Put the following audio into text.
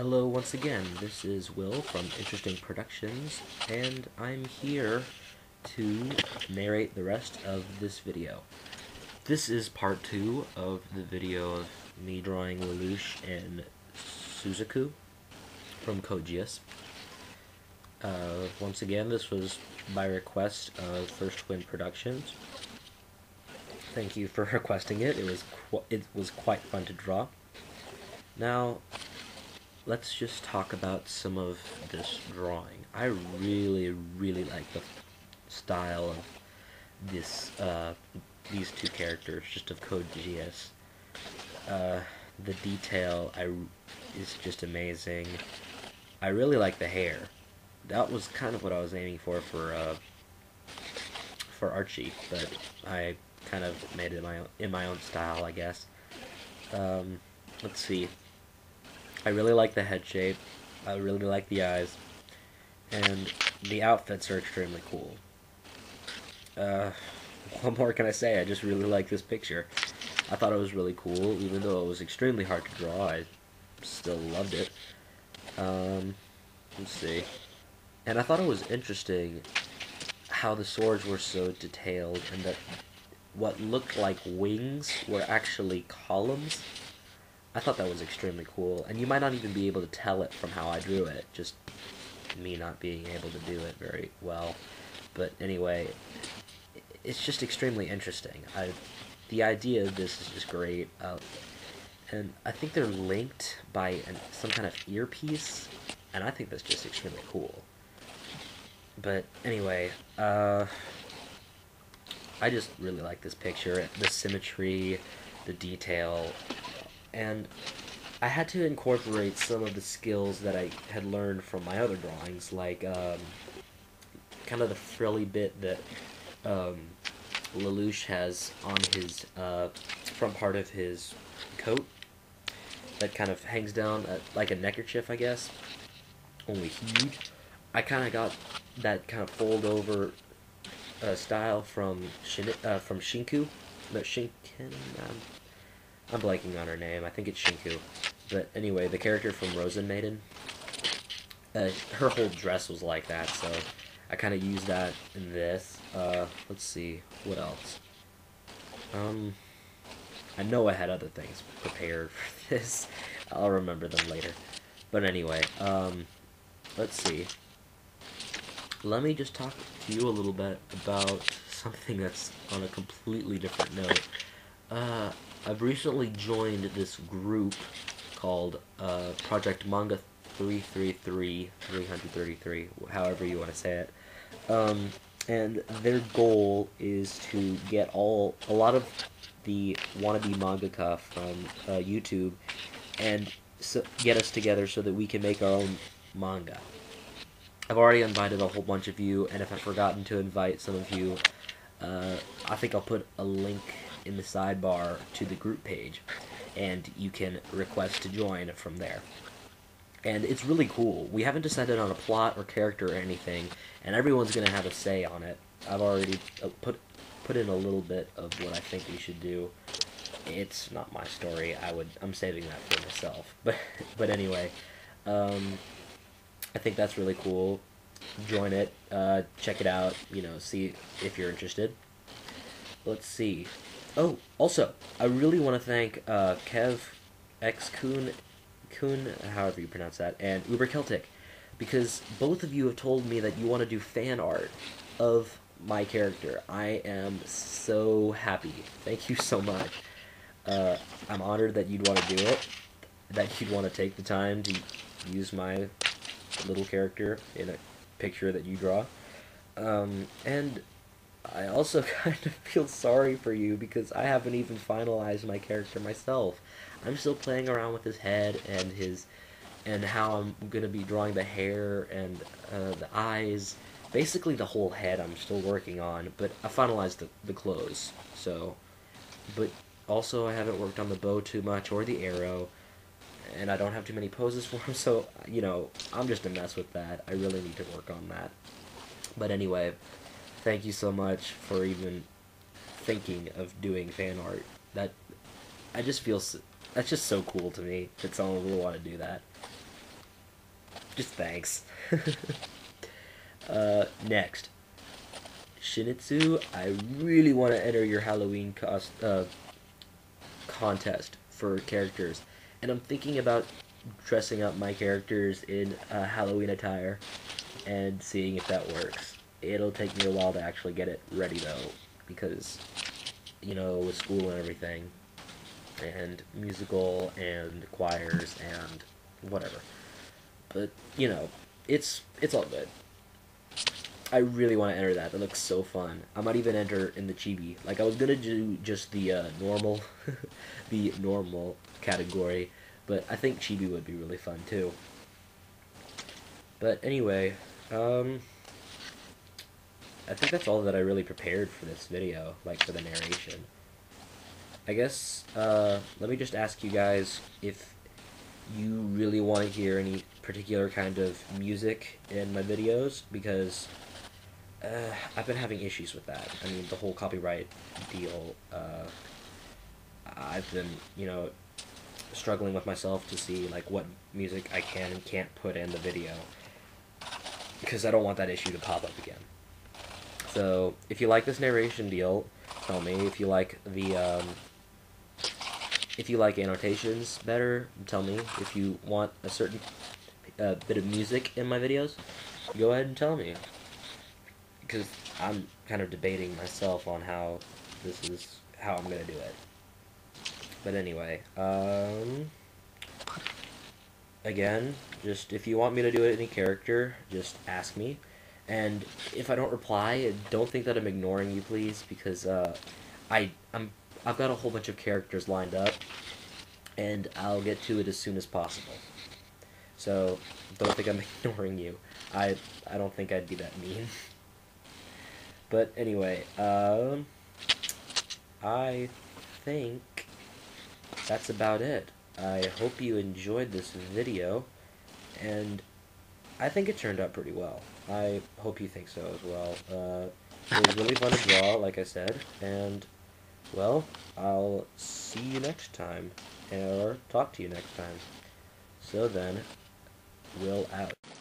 Hello once again, this is Will from Interesting Productions, and I'm here to narrate the rest of this video. This is part 2 of the video of me drawing Lelouch and Suzaku from Code Geass. Once again, this was by request of Firsttwinproductions. Thank you for requesting it. It was quite fun to draw. Now, let's just talk about some of this drawing. I really like the style of this these two characters, just of Code Geass. The detail is just amazing. I really like the hair. That was kind of what I was aiming for Archie, but I kind of made it in my own style, I guess. Let's see. I really like the head shape, I really like the eyes, and the outfits are extremely cool. What more can I say? I just really like this picture. I thought it was really cool, even though it was extremely hard to draw, I still loved it. Let's see. And I thought it was interesting how the swords were so detailed, and that what looked like wings were actually columns. I thought that was extremely cool, and you might not even be able to tell it from how I drew it, just me not being able to do it very well. But anyway, it's just extremely interesting. The idea of this is just great, and I think they're linked by some kind of earpiece, and I think that's just extremely cool. But anyway, I just really like this picture, the symmetry, the detail. And I had to incorporate some of the skills that I had learned from my other drawings, like kind of the frilly bit that Lelouch has on his front part of his coat that kind of hangs down like a neckerchief, I guess, only huge. I kind of got that kind of fold over style from Shinku, but Shinken. I'm blanking on her name, I think it's Shinku, but anyway, the character from Rosen Maiden, her whole dress was like that, so I kind of used that in this. Let's see, what else? I know I had other things prepared for this, I'll remember them later, but anyway, let's see. Let me just talk to you a little bit about something that's on a completely different note. I've recently joined this group called Project Manga 333, however you want to say it, and their goal is to get a lot of the wannabe mangaka from YouTube and get us together so that we can make our own manga. I've already invited a whole bunch of you, and if I've forgotten to invite some of you, I think I'll put a link in the sidebar to the group page, and you can request to join from there. And it's really cool. We haven't decided on a plot or character or anything, and everyone's gonna have a say on it. I've already put in a little bit of what I think we should do. It's not my story. I'm saving that for myself. But anyway, I think that's really cool. Join it. Check it out. You know, see if you're interested. Let's see. Oh, also, I really want to thank KevxKun, however you pronounce that, and Uber Celtic, because both of you have told me that you want to do fan art of my character. I am so happy. Thank you so much. I'm honored that you'd want to do it, that you'd want to take the time to use my little character in a picture that you draw. And I also kind of feel sorry for you because I haven't even finalized my character myself. I'm still playing around with his head and how I'm going to be drawing the hair and the eyes. Basically the whole head I'm still working on, but I finalized the clothes. So, but also I haven't worked on the bow too much or the arrow, and I don't have too many poses for him, so, you know, I'm just a mess with that. I really need to work on that. But anyway, thank you so much for even thinking of doing fan art. That's just so cool to me that someone will want to do that. Just thanks. Next. Shinitsu, I really want to enter your Halloween contest for characters. And I'm thinking about dressing up my characters in Halloween attire and seeing if that works. It'll take me a while to actually get it ready, though, because, you know, with school and everything, and musical, and choirs, and whatever. But, you know, it's all good. I really want to enter that. That looks so fun. I might even enter in the chibi. Like, I was gonna do just the normal, the normal category, but I think chibi would be really fun too. But anyway, I think that's all that I really prepared for this video, like for the narration. I guess, let me just ask you guys if you really want to hear any particular kind of music in my videos, because I've been having issues with that. I mean, the whole copyright deal, I've been, you know, struggling with myself to see, like, what music I can and can't put in the video, because I don't want that issue to pop up again. So, if you like this narration deal, tell me. If you like the, if you like annotations better, tell me. If you want a certain bit of music in my videos, go ahead and tell me. Because I'm kind of debating myself on how this is, how I'm going to do it. But anyway, again, just if you want me to do it any character, just ask me. And if I don't reply, don't think that I'm ignoring you, please, because I've got a whole bunch of characters lined up, and I'll get to it as soon as possible. So don't think I'm ignoring you. I don't think I'd be that mean. But anyway, I think that's about it. I hope you enjoyed this video, and I think it turned out pretty well. I hope you think so as well. It was really fun to draw, like I said, and, well, I'll see you next time, or talk to you next time. So then, Will out.